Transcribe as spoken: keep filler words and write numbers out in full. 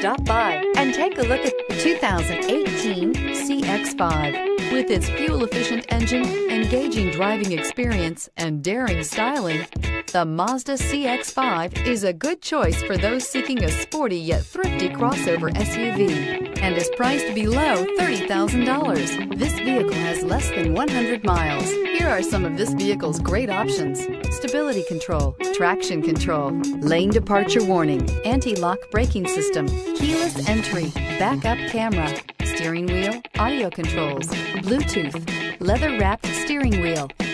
stop by and take a look at the two thousand eighteen C X five. With its fuel-efficient engine, engaging driving experience, and daring styling, the Mazda C X five is a good choice for those seeking a sporty yet thrifty crossover S U V and is priced below thirty thousand dollars. This vehicle has less than one hundred miles. Here are some of this vehicle's great options: stability control, traction control, lane departure warning, anti-lock braking system, keyless entry, backup camera, steering wheel audio controls, Bluetooth, leather-wrapped steering wheel,